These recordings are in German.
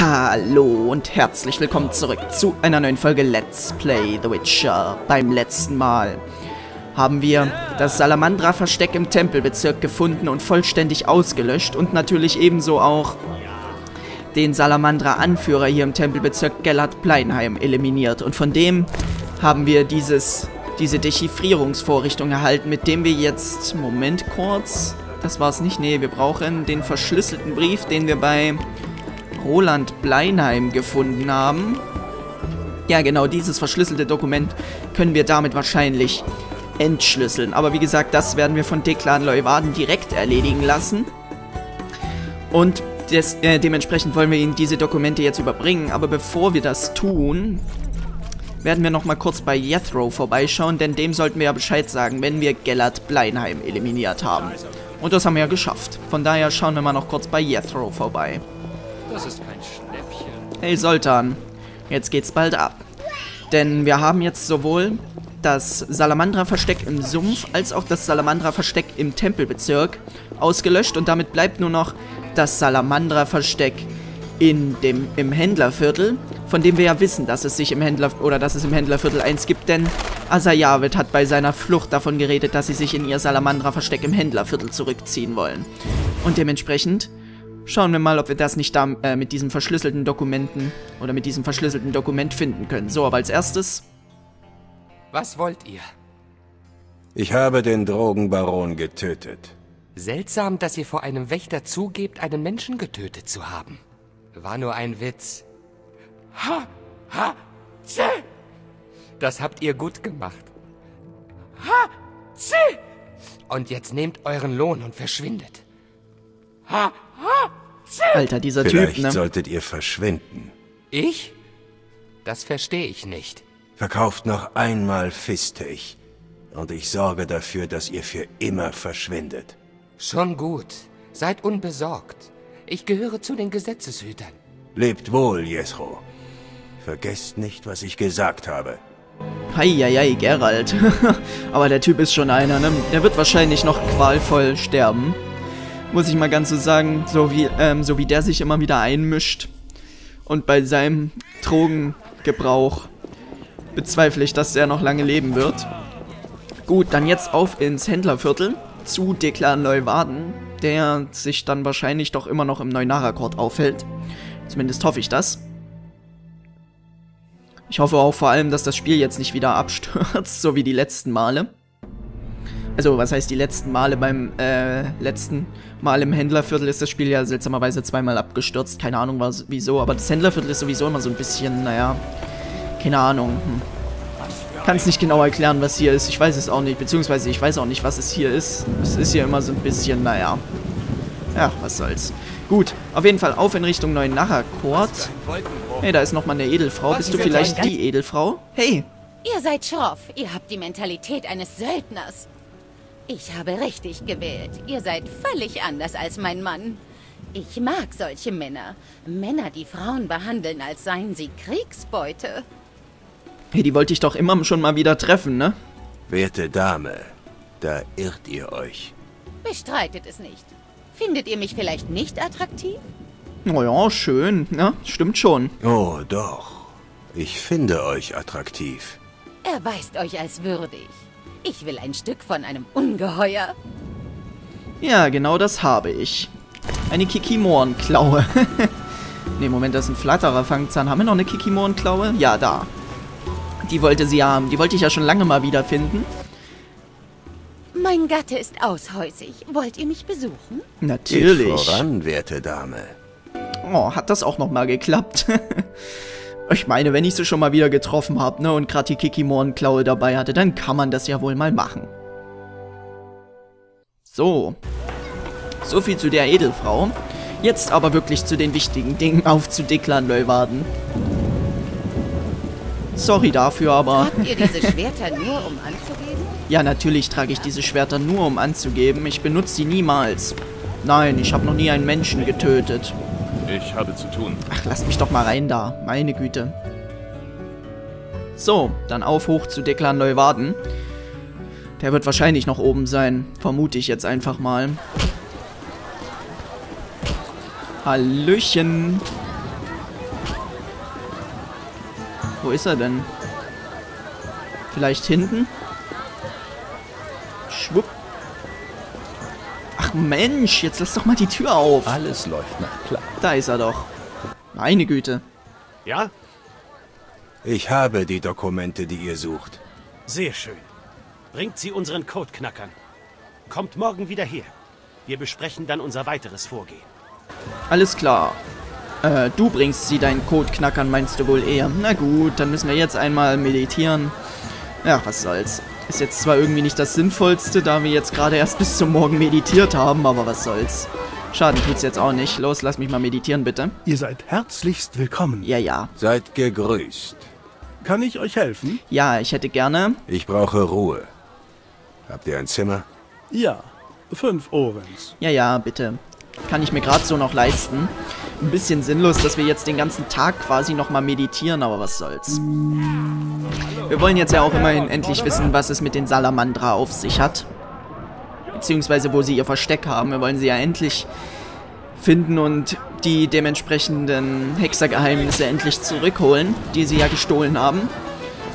Hallo und herzlich willkommen zurück zu einer neuen Folge Let's Play The Witcher. Beim letzten Mal haben wir das Salamandra-Versteck im Tempelbezirk gefunden und vollständig ausgelöscht und natürlich ebenso auch den Salamandra-Anführer hier im Tempelbezirk Gellert Bleinheim eliminiert. Und von dem haben wir diese Dechiffrierungsvorrichtung erhalten, mit dem wir jetzt... Moment kurz, das war's nicht. Nee, wir brauchen den verschlüsselten Brief, den wir bei... Roland Bleinheim gefunden haben. Ja, genau, dieses verschlüsselte Dokument können wir damit wahrscheinlich entschlüsseln. Aber wie gesagt, das werden wir von Declan Leuvaarden direkt erledigen lassen. Und dementsprechend wollen wir Ihnen diese Dokumente jetzt überbringen. Aber bevor wir das tun, werden wir nochmal kurz bei Jethro vorbeischauen. Denn dem sollten wir ja Bescheid sagen, wenn wir Gellert Bleinheim eliminiert haben. Und das haben wir ja geschafft. Von daher schauen wir mal noch kurz bei Jethro vorbei. Das ist kein Schnäppchen. Hey Sultan, jetzt geht's bald ab. Denn wir haben jetzt sowohl das Salamandra-Versteck im Sumpf als auch das Salamandra-Versteck im Tempelbezirk ausgelöscht. Und damit bleibt nur noch das Salamandra-Versteck im Händlerviertel, von dem wir ja wissen, dass es sich im Händlerviertel 1 gibt, denn Azar Javed hat bei seiner Flucht davon geredet, dass sie sich in ihr Salamandra-Versteck im Händlerviertel zurückziehen wollen. Und dementsprechend schauen wir mal, ob wir das nicht da, mit diesem verschlüsselten Dokument finden können. So, aber als erstes... Was wollt ihr? Ich habe den Drogenbaron getötet. Seltsam, dass ihr vor einem Wächter zugebt, einen Menschen getötet zu haben. War nur ein Witz. Ha! Ha! Zäh! Das habt ihr gut gemacht. Ha! Zäh! Und jetzt nehmt euren Lohn und verschwindet. Ha! Alter, dieser Typ, ne? Vielleicht solltet ihr verschwinden. Ich? Das verstehe ich nicht. Verkauft noch einmal Fisteich. Und ich sorge dafür, dass ihr für immer verschwindet. Schon gut. Seid unbesorgt. Ich gehöre zu den Gesetzeshütern. Lebt wohl, Jesro. Vergesst nicht, was ich gesagt habe. Heieiei, Geralt. Aber der Typ ist schon einer, ne? Der wird wahrscheinlich noch qualvoll sterben. Muss ich mal ganz so sagen, so wie der sich immer wieder einmischt. Und bei seinem Drogengebrauch bezweifle ich, dass er noch lange leben wird. Gut, dann jetzt auf ins Händlerviertel zu Declan Leuvaarden, der sich dann wahrscheinlich doch immer noch im Neunara-Court aufhält. Zumindest hoffe ich das. Ich hoffe auch vor allem, dass das Spiel jetzt nicht wieder abstürzt, so wie die letzten Male. Also, was heißt die letzten Male? Beim letzten Mal im Händlerviertel ist das Spiel ja seltsamerweise zweimal abgestürzt. Keine Ahnung wieso, aber das Händlerviertel ist sowieso immer so ein bisschen, naja, keine Ahnung. Kann es nicht genau erklären, was hier ist. Ich weiß es auch nicht, beziehungsweise ich weiß auch nicht, was es hier ist. Es ist hier immer so ein bisschen, naja. Ja, was soll's. Gut, auf jeden Fall auf in Richtung Neunara-Court. Hey, da ist nochmal eine Edelfrau. Bist du vielleicht die Edelfrau? Hey! Ihr seid schroff. Ihr habt die Mentalität eines Söldners. Ich habe richtig gewählt. Ihr seid völlig anders als mein Mann. Ich mag solche Männer. Männer, die Frauen behandeln, als seien sie Kriegsbeute. Hey, die wollte ich doch immer schon mal wieder treffen, ne? Werte Dame, da irrt ihr euch. Bestreitet es nicht. Findet ihr mich vielleicht nicht attraktiv? Naja, schön. Ja, stimmt schon. Oh, doch. Ich finde euch attraktiv. Erweist euch als würdig. Ich will ein Stück von einem Ungeheuer. Ja, genau das habe ich. Eine Kikimorenklaue. Ne, Moment, das ist ein flatterer Fangzahn. Haben wir noch eine Kikimorenklaue? Ja, da. Die wollte sie haben. Die wollte ich ja schon lange mal wiederfinden. Mein Gatte ist aushäusig. Wollt ihr mich besuchen? Natürlich. Geht voran, werte Dame. Oh, hat das auch nochmal geklappt. Ich meine, wenn ich sie schon mal wieder getroffen habe, ne, und gerade die Kikimorenklaue dabei hatte, dann kann man das ja wohl mal machen. So. So viel zu der Edelfrau. Jetzt aber wirklich zu den wichtigen Dingen, auf zu Declan Leuvaarden. Sorry dafür, aber... Tragt ihr diese Schwerter nur, um anzugeben? Ja, natürlich trage ich diese Schwerter nur, um anzugeben. Ich benutze sie niemals. Nein, ich habe noch nie einen Menschen getötet. Ich habe zu tun. Ach, lasst mich doch mal rein da. Meine Güte. So, dann auf hoch zu Declan Leuvaarden. Der wird wahrscheinlich noch oben sein. Vermute ich jetzt einfach mal. Hallöchen. Wo ist er denn? Vielleicht hinten? Schwupp. Ach Mensch, jetzt lass doch mal die Tür auf. Alles läuft nach Plan. Da ist er doch. Meine Güte. Ja? Ich habe die Dokumente, die ihr sucht. Sehr schön. Bringt sie unseren Codeknackern. Kommt morgen wieder her. Wir besprechen dann unser weiteres Vorgehen. Alles klar. Du bringst sie deinen Codeknackern, meinst du wohl eher? Na gut, dann müssen wir jetzt einmal meditieren. Ja, was soll's. Ist jetzt zwar irgendwie nicht das Sinnvollste, da wir jetzt gerade erst bis zum Morgen meditiert haben, aber was soll's. Schaden tut's jetzt auch nicht. Los, lass mich mal meditieren, bitte. Ihr seid herzlichst willkommen. Ja, ja. Seid gegrüßt. Kann ich euch helfen? Ja, ich hätte gerne... Ich brauche Ruhe. Habt ihr ein Zimmer? Ja, 5 Orens. Ja, ja, bitte. Kann ich mir gerade so noch leisten. Ein bisschen sinnlos, dass wir jetzt den ganzen Tag quasi nochmal meditieren, aber was soll's. Wir wollen jetzt ja auch immerhin endlich wissen, was es mit den Salamandra auf sich hat. Beziehungsweise wo sie ihr Versteck haben. Wir wollen sie ja endlich finden und die dementsprechenden Hexergeheimnisse endlich zurückholen, die sie ja gestohlen haben.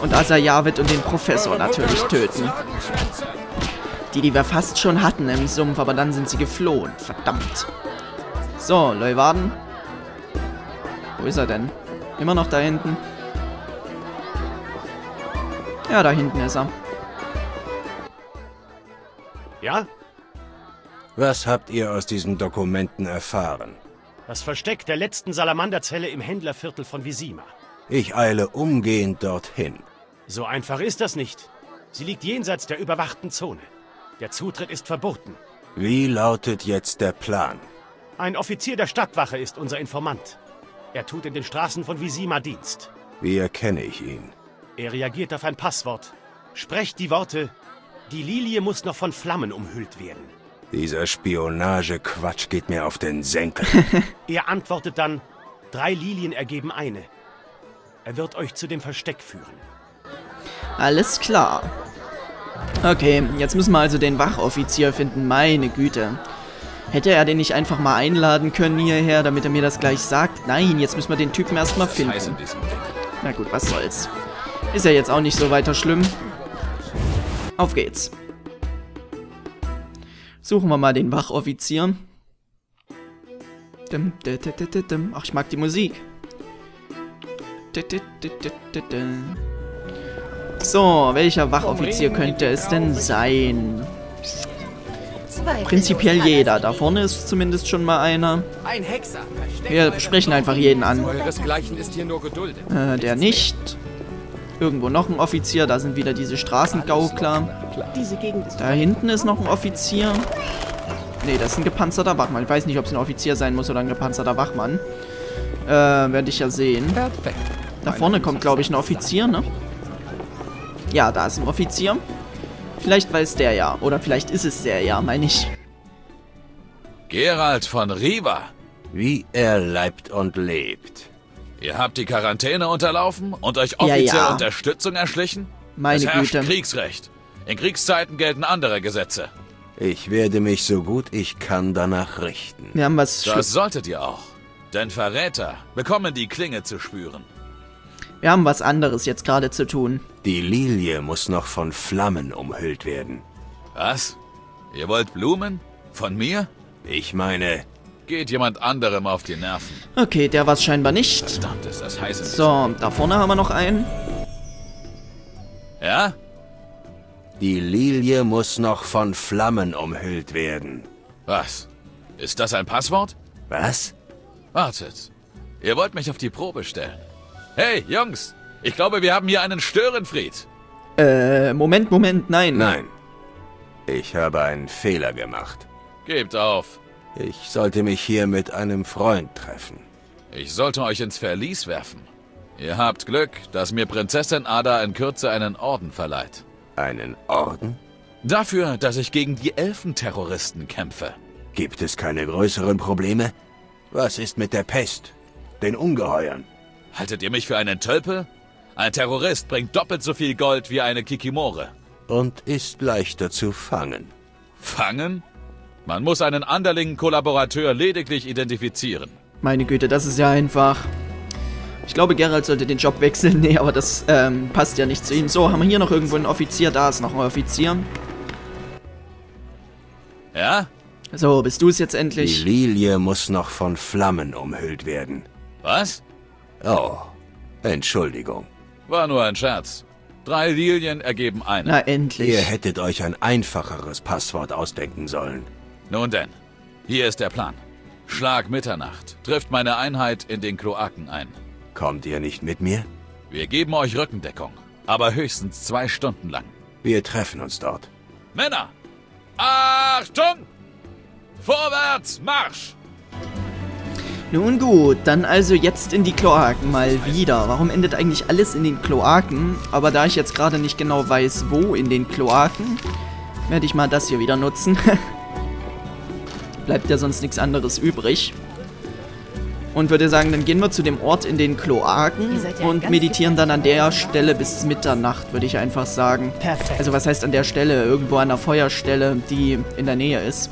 Und Azar Javed und den Professor natürlich töten. Die wir fast schon hatten im Sumpf, aber dann sind sie geflohen. Verdammt. So, Leuvaarden. Wo ist er denn? Immer noch da hinten? Ja, da hinten ist er. Ja? Was habt ihr aus diesen Dokumenten erfahren? Das Versteck der letzten Salamanderzelle im Händlerviertel von Vizima. Ich eile umgehend dorthin. So einfach ist das nicht. Sie liegt jenseits der überwachten Zone. Der Zutritt ist verboten. Wie lautet jetzt der Plan? Ein Offizier der Stadtwache ist unser Informant. Er tut in den Straßen von Vizima Dienst. Wie erkenne ich ihn? Er reagiert auf ein Passwort. Sprecht die Worte, die Lilie muss noch von Flammen umhüllt werden. Dieser Spionagequatsch geht mir auf den Senkel. Er antwortet dann, 3 Lilien ergeben eine. Er wird euch zu dem Versteck führen. Alles klar. Okay, jetzt müssen wir also den Wachoffizier finden, meine Güte. Hätte er den nicht einfach mal einladen können hierher, damit er mir das gleich sagt? Nein, jetzt müssen wir den Typen erstmal finden. Na gut, was soll's. Ist ja jetzt auch nicht so weiter schlimm. Auf geht's. Suchen wir mal den Wachoffizier. Ach, ich mag die Musik. So, welcher Wachoffizier könnte es denn sein? Prinzipiell jeder. Da vorne ist zumindest schon mal einer. Wir sprechen einfach jeden an. Der nicht. Irgendwo noch ein Offizier. Da sind wieder diese Straßengaukler. Da hinten ist noch ein Offizier. Ne, das ist ein gepanzerter Wachmann. Ich weiß nicht, ob es ein Offizier sein muss oder ein gepanzerter Wachmann. Werde ich ja sehen. Da vorne kommt, glaube ich, ein Offizier, ne? Ja, da ist ein Offizier. Vielleicht weiß der ja. Oder vielleicht ist es der ja, meine ich. Geralt von Riva. Wie er leibt und lebt. Ihr habt die Quarantäne unterlaufen und euch offiziell Unterstützung erschlichen? Meine Güte. Es herrscht Kriegsrecht. In Kriegszeiten gelten andere Gesetze. Ich werde mich so gut ich kann danach richten. Wir haben was. Das solltet ihr auch. Denn Verräter bekommen die Klinge zu spüren. Wir haben was anderes jetzt gerade zu tun. Die Lilie muss noch von Flammen umhüllt werden. Was? Ihr wollt Blumen? Von mir? Ich meine... Geht jemand anderem auf die Nerven. Okay, der war es scheinbar nicht. Verdammt, ist das heiß. So, da vorne haben wir noch einen. Ja? Die Lilie muss noch von Flammen umhüllt werden. Was? Ist das ein Passwort? Was? Wartet. Ihr wollt mich auf die Probe stellen. Hey, Jungs, ich glaube, wir haben hier einen Störenfried. Moment, nein. Nein, ich habe einen Fehler gemacht. Gebt auf. Ich sollte mich hier mit einem Freund treffen. Ich sollte euch ins Verlies werfen. Ihr habt Glück, dass mir Prinzessin Ada in Kürze einen Orden verleiht. Einen Orden? Dafür, dass ich gegen die Elfenterroristen kämpfe. Gibt es keine größeren Probleme? Was ist mit der Pest? Den Ungeheuern? Haltet ihr mich für einen Tölpel? Ein Terrorist bringt doppelt so viel Gold wie eine Kikimore. Und ist leichter zu fangen. Fangen? Man muss einen Anderlingen-Kollaborateur lediglich identifizieren. Meine Güte, das ist ja einfach. Ich glaube, Geralt sollte den Job wechseln. Nee, aber das passt ja nicht zu ihm. So, haben wir hier noch irgendwo einen Offizier? Da ist noch ein Offizier. Ja? So, bist du es jetzt endlich? Die Lilie muss noch von Flammen umhüllt werden. Was? Oh, Entschuldigung. War nur ein Scherz. 3 Lilien ergeben eine. Na, endlich. Ihr hättet euch ein einfacheres Passwort ausdenken sollen. Nun denn, hier ist der Plan. Schlag Mitternacht. Trifft meine Einheit in den Kloaken ein. Kommt ihr nicht mit mir? Wir geben euch Rückendeckung, aber höchstens 2 Stunden lang. Wir treffen uns dort. Männer! Achtung! Vorwärts, Marsch! Nun gut, dann also jetzt in die Kloaken mal wieder. Warum endet eigentlich alles in den Kloaken? Aber da ich jetzt gerade nicht genau weiß, wo in den Kloaken, werde ich mal das hier wieder nutzen. Bleibt ja sonst nichts anderes übrig. Und würde sagen, dann gehen wir zu dem Ort in den Kloaken und meditieren dann an der Stelle bis Mitternacht, würde ich einfach sagen. Perfekt. Also was heißt an der Stelle? Irgendwo an der Feuerstelle, die in der Nähe ist.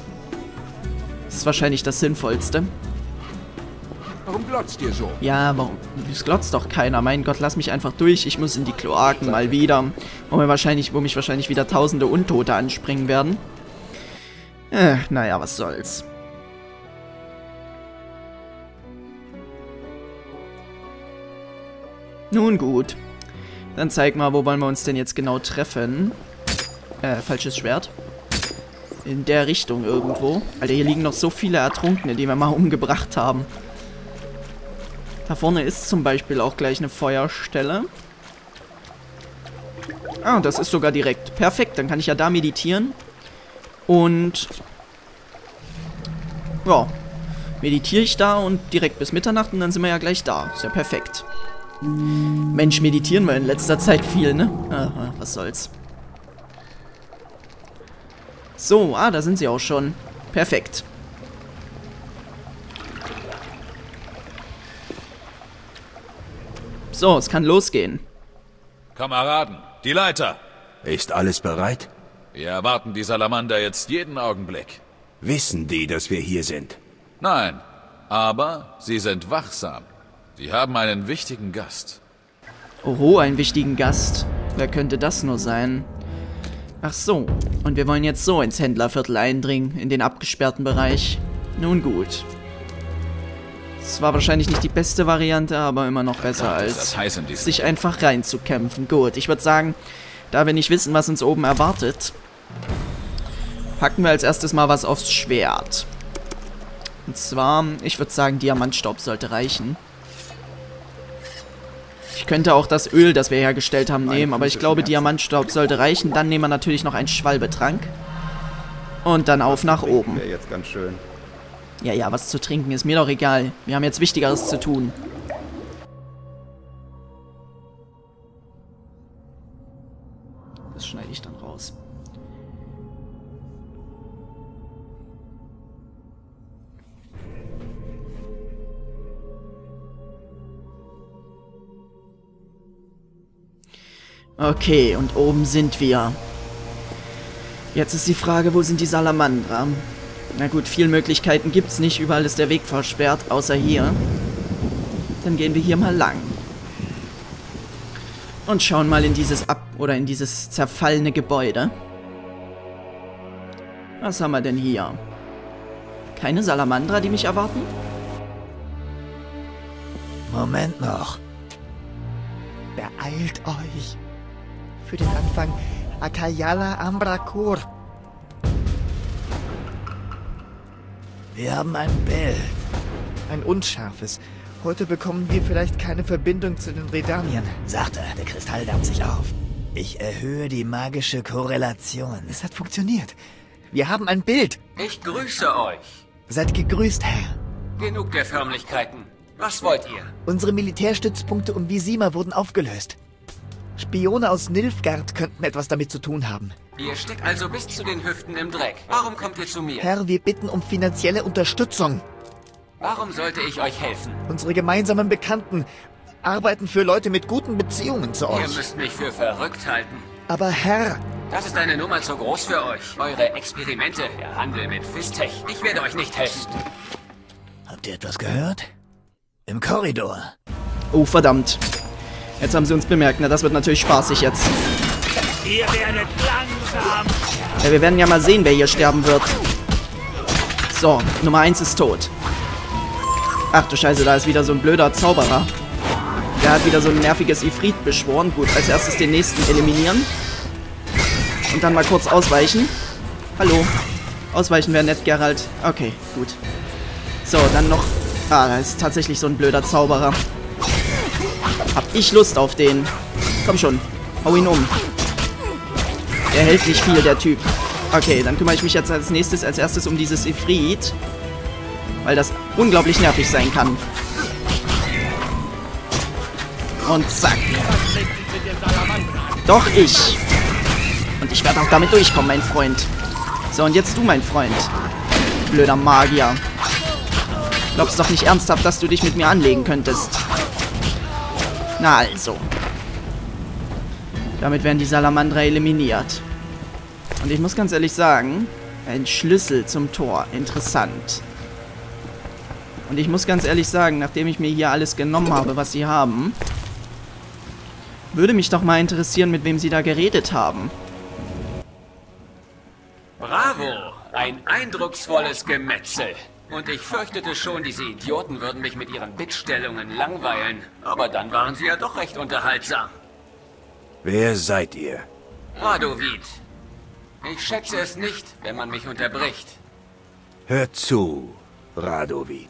Das ist wahrscheinlich das Sinnvollste. Warum glotzt ihr so? Ja, warum? Es glotzt doch keiner. Mein Gott, lass mich einfach durch. Ich muss in die Kloaken mal wieder. Wo mich wahrscheinlich wieder tausende Untote anspringen werden. Naja, was soll's. Nun gut. Dann zeig mal, wo wollen wir uns denn jetzt genau treffen? Falsches Schwert. In der Richtung irgendwo. Alter, hier liegen noch so viele Ertrunkene, die wir mal umgebracht haben. Da vorne ist zum Beispiel auch gleich eine Feuerstelle. Ah, das ist sogar direkt. Perfekt, dann kann ich ja da meditieren. Und... ja. Meditiere ich da und direkt bis Mitternacht und dann sind wir ja gleich da. Ist ja perfekt. Mensch, meditieren wir in letzter Zeit viel, ne? Aha, was soll's. So, da sind sie auch schon. Perfekt. So, es kann losgehen. Kameraden, die Leiter. Ist alles bereit? Wir erwarten die Salamander jetzt jeden Augenblick. Wissen die, dass wir hier sind? Nein, aber sie sind wachsam. Sie haben einen wichtigen Gast. Oho, einen wichtigen Gast. Wer könnte das nur sein? Ach so, und wir wollen jetzt so ins Händlerviertel eindringen, in den abgesperrten Bereich. Nun gut. Es war wahrscheinlich nicht die beste Variante, aber immer noch besser als sich einfach reinzukämpfen. Gut, ich würde sagen, da wir nicht wissen, was uns oben erwartet, packen wir als erstes mal was aufs Schwert. Und zwar, ich würde sagen, Diamantstaub sollte reichen. Ich könnte auch das Öl, das wir hergestellt haben, nehmen, aber ich glaube, Diamantstaub sollte reichen. Dann nehmen wir natürlich noch einen Schwalbetrank. Und dann auf nach oben. Jetzt ganz schön. Ja, ja, was zu trinken ist mir doch egal. Wir haben jetzt Wichtigeres zu tun. Das schneide ich dann raus. Okay, und oben sind wir. Jetzt ist die Frage, wo sind die Salamandra? Na gut, viele Möglichkeiten gibt's nicht. Überall ist der Weg versperrt, außer hier. Dann gehen wir hier mal lang. Und schauen mal in dieses dieses zerfallene Gebäude. Was haben wir denn hier? Keine Salamandra, die mich erwarten? Moment noch. Beeilt euch. Für den Anfang Akayala Ambrakur. Wir haben ein Bild. Ein unscharfes. Heute bekommen wir vielleicht keine Verbindung zu den Redanien. Sagt er, der Kristall dampft sich auf. Ich erhöhe die magische Korrelation. Es hat funktioniert. Wir haben ein Bild. Ich grüße euch. Seid gegrüßt, Herr. Genug der Förmlichkeiten. Was wollt ihr? Unsere Militärstützpunkte um Vizima wurden aufgelöst. Spione aus Nilfgaard könnten etwas damit zu tun haben. Ihr steckt also bis zu den Hüften im Dreck. Warum kommt ihr zu mir? Herr, wir bitten um finanzielle Unterstützung. Warum sollte ich euch helfen? Unsere gemeinsamen Bekannten arbeiten für Leute mit guten Beziehungen zu euch. Ihr müsst mich für verrückt halten. Aber Herr... Das ist eine Nummer zu groß für euch. Eure Experimente, der Handel mit Fisteich. Ich werde euch nicht helfen. Habt ihr etwas gehört? Im Korridor. Oh, verdammt. Jetzt haben sie uns bemerkt. Na, das wird natürlich spaßig jetzt. Ihr werdet langsam. Ja, wir werden ja mal sehen, wer hier sterben wird. So, Nummer 1 ist tot. Ach du Scheiße, da ist wieder so ein blöder Zauberer. Der hat wieder so ein nerviges Ifrit beschworen. Gut, als erstes den nächsten eliminieren. Und dann mal kurz ausweichen. Hallo. Ausweichen wäre nett, Geralt. Okay, gut. So, dann noch... Ah, da ist tatsächlich so ein blöder Zauberer. Hab ich Lust auf den. Komm schon, hau ihn um. Der hält nicht viel, der Typ. Okay, dann kümmere ich mich jetzt als erstes um dieses Ifrit. Weil das unglaublich nervig sein kann. Und zack. Doch ich. Und ich werde auch damit durchkommen, mein Freund. So, und jetzt du, mein Freund. Blöder Magier. Glaubst doch nicht ernsthaft, dass du dich mit mir anlegen könntest. Na also. Damit werden die Salamandra eliminiert. Und ich muss ganz ehrlich sagen, ein Schlüssel zum Tor. Interessant. Und ich muss ganz ehrlich sagen, nachdem ich mir hier alles genommen habe, was sie haben, würde mich doch mal interessieren, mit wem sie da geredet haben. Bravo! Ein eindrucksvolles Gemetzel. Und ich fürchtete schon, diese Idioten würden mich mit ihren Bittstellungen langweilen. Aber dann waren sie ja doch recht unterhaltsam. Wer seid ihr? Radovid. Ich schätze es nicht, wenn man mich unterbricht. Hört zu, Radovid.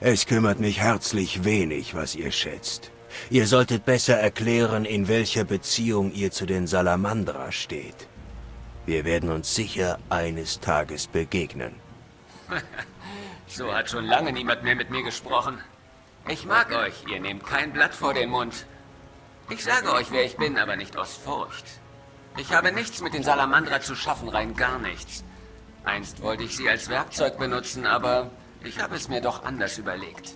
Es kümmert mich herzlich wenig, was ihr schätzt. Ihr solltet besser erklären, in welcher Beziehung ihr zu den Salamandra steht. Wir werden uns sicher eines Tages begegnen. So hat schon lange niemand mehr mit mir gesprochen. Ich mag euch, ihr nehmt kein Blatt vor den Mund. Ich sage euch, wer ich bin, aber nicht aus Furcht. Ich habe nichts mit den Salamandra zu schaffen, rein gar nichts. Einst wollte ich sie als Werkzeug benutzen, aber ich habe es mir doch anders überlegt.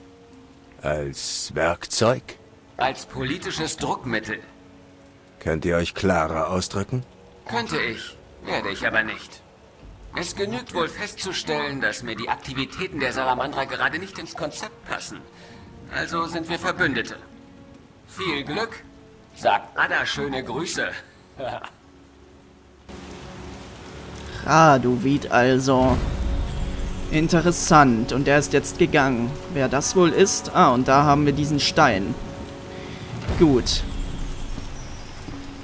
Als Werkzeug? Als politisches Druckmittel. Könnt ihr euch klarer ausdrücken? Könnte ich, werde ich aber nicht. Es genügt wohl festzustellen, dass mir die Aktivitäten der Salamandra gerade nicht ins Konzept passen. Also sind wir Verbündete. Viel Glück, sagt Adda schöne Grüße. Radovid also. Interessant. Und der ist jetzt gegangen. Wer das wohl ist? Ah, und da haben wir diesen Stein. Gut.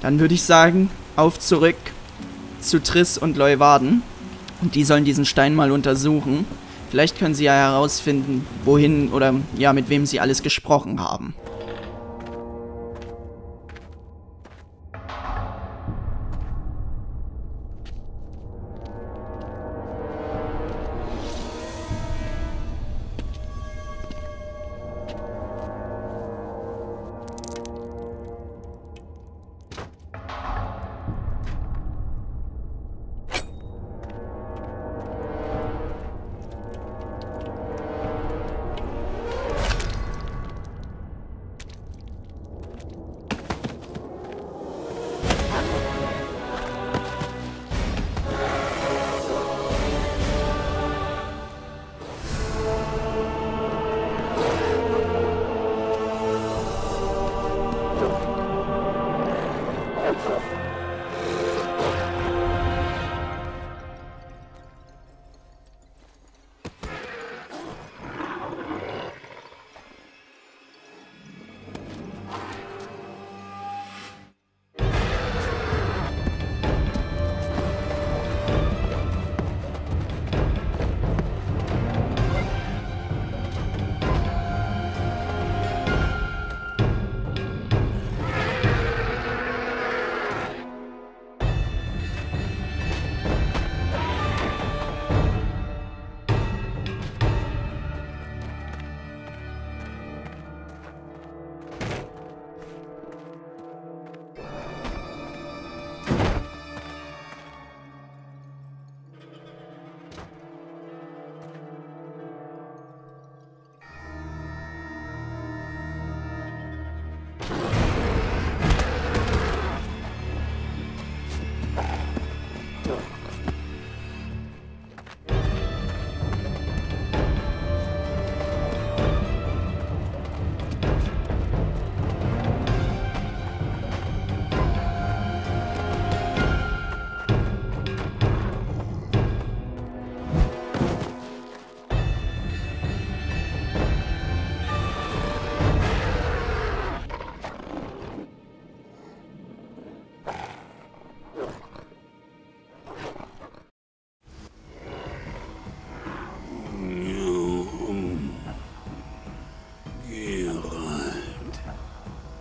Dann würde ich sagen, auf zurück zu Triss und Leuvaarden. Und die sollen diesen Stein mal untersuchen. Vielleicht können sie ja herausfinden, wohin oder ja, mit wem sie alles gesprochen haben.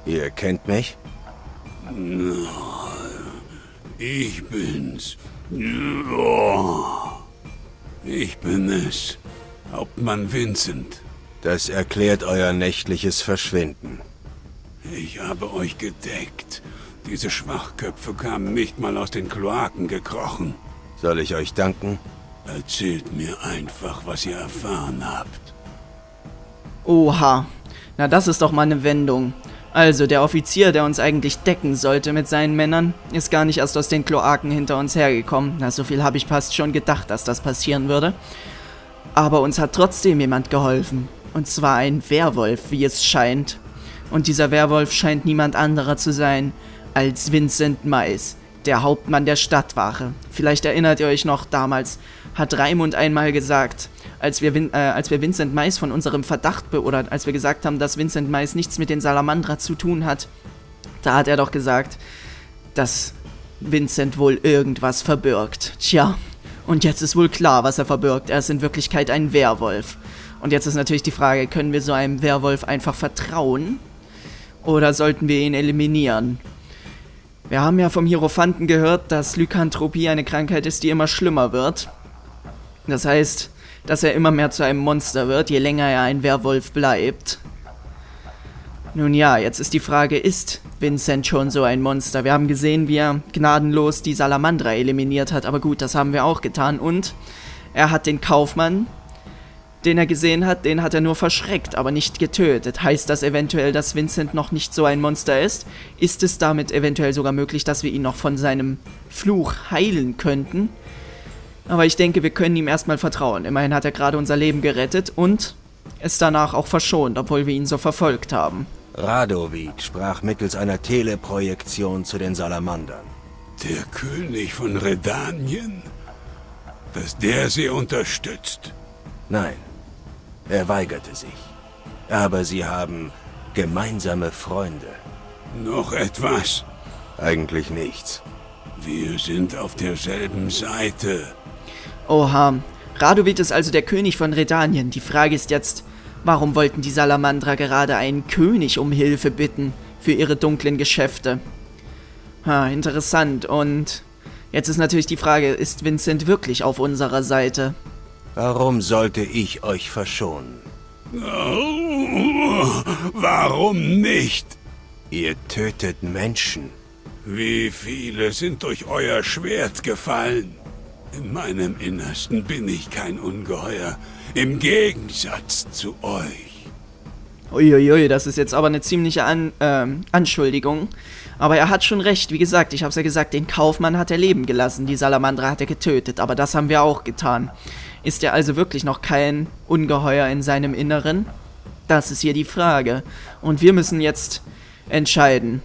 Ihr kennt mich? Nein, ich bin's. Ich bin es, Hauptmann Vincent. Das erklärt euer nächtliches Verschwinden. Ich habe euch gedeckt. Diese Schwachköpfe kamen nicht mal aus den Kloaken gekrochen. Soll ich euch danken? Erzählt mir einfach, was ihr erfahren habt. Oha. Na, das ist doch mal eine Wendung. Also, der Offizier, der uns eigentlich decken sollte mit seinen Männern, ist gar nicht erst aus den Kloaken hinter uns hergekommen. Na, so viel habe ich fast schon gedacht, dass das passieren würde. Aber uns hat trotzdem jemand geholfen. Und zwar ein Werwolf, wie es scheint. Und dieser Werwolf scheint niemand anderer zu sein als Vincent Mais, der Hauptmann der Stadtwache. Vielleicht erinnert ihr euch noch, damals hat Raimund einmal gesagt, als wir Vincent Mais von unserem Verdacht beodert, als wir gesagt haben, dass Vincent Mais nichts mit den Salamandra zu tun hat, da hat er doch gesagt, dass Vincent wohl irgendwas verbirgt. Tja, und jetzt ist wohl klar, was er verbirgt. Er ist in Wirklichkeit ein Werwolf. Und jetzt ist natürlich die Frage, können wir so einem Werwolf einfach vertrauen? Oder sollten wir ihn eliminieren? Wir haben ja vom Hierophanten gehört, dass Lykanthropie eine Krankheit ist, die immer schlimmer wird. Das heißt, dass er immer mehr zu einem Monster wird, je länger er ein Werwolf bleibt. Nun ja, jetzt ist die Frage, ist Vincent schon so ein Monster? Wir haben gesehen, wie er gnadenlos die Salamandra eliminiert hat, aber gut, das haben wir auch getan. Und er hat den Kaufmann, den er gesehen hat, den hat er nur verschreckt, aber nicht getötet. Heißt das eventuell, dass Vincent noch nicht so ein Monster ist? Ist es damit eventuell sogar möglich, dass wir ihn noch von seinem Fluch heilen könnten? Aber ich denke, wir können ihm erstmal vertrauen. Immerhin hat er gerade unser Leben gerettet und ist danach auch verschont, obwohl wir ihn so verfolgt haben. Radovid sprach mittels einer Teleprojektion zu den Salamandern. Der König von Redanien? Dass der sie unterstützt? Nein. Er weigerte sich. Aber sie haben gemeinsame Freunde. Noch etwas? Eigentlich nichts. Wir sind auf derselben Seite. Oha. Radovid ist also der König von Redanien. Die Frage ist jetzt, warum wollten die Salamandra gerade einen König um Hilfe bitten für ihre dunklen Geschäfte? Ha, interessant. Und jetzt ist natürlich die Frage, ist Vincent wirklich auf unserer Seite? Warum sollte ich euch verschonen? Oh, warum nicht? Ihr tötet Menschen. Wie viele sind durch euer Schwert gefallen? In meinem Innersten bin ich kein Ungeheuer, im Gegensatz zu euch. Uiuiui, das ist jetzt aber eine ziemliche Anschuldigung. Aber er hat schon recht, wie gesagt, ich hab's ja gesagt, den Kaufmann hat er leben gelassen, die Salamandra hat er getötet, aber das haben wir auch getan. Ist er also wirklich noch kein Ungeheuer in seinem Inneren? Das ist hier die Frage. Und wir müssen jetzt entscheiden.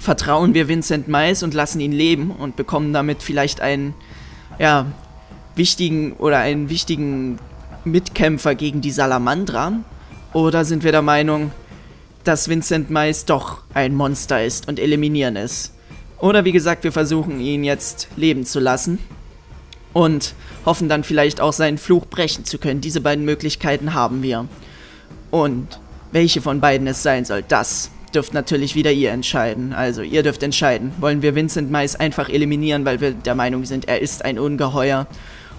Vertrauen wir Vincent Mais und lassen ihn leben und bekommen damit vielleicht einen, ja, wichtigen Mitkämpfer gegen die Salamandra? Oder sind wir der Meinung, dass Vincent Mais doch ein Monster ist und eliminieren es? Oder wie gesagt, wir versuchen ihn jetzt leben zu lassen. Und hoffen dann vielleicht auch seinen Fluch brechen zu können. Diese beiden Möglichkeiten haben wir. Und welche von beiden es sein soll, das dürft natürlich wieder ihr entscheiden. Also ihr dürft entscheiden, wollen wir Vincent Mais einfach eliminieren, weil wir der Meinung sind, er ist ein Ungeheuer.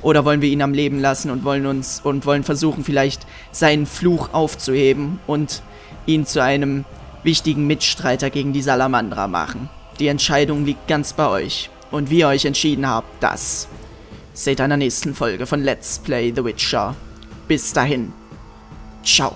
Oder wollen wir ihn am Leben lassen und wollen versuchen, vielleicht seinen Fluch aufzuheben und ihn zu einem wichtigen Mitstreiter gegen die Salamandra machen. Die Entscheidung liegt ganz bei euch. Und wie ihr euch entschieden habt, das seht ihr in der nächsten Folge von Let's Play The Witcher. Bis dahin. Ciao.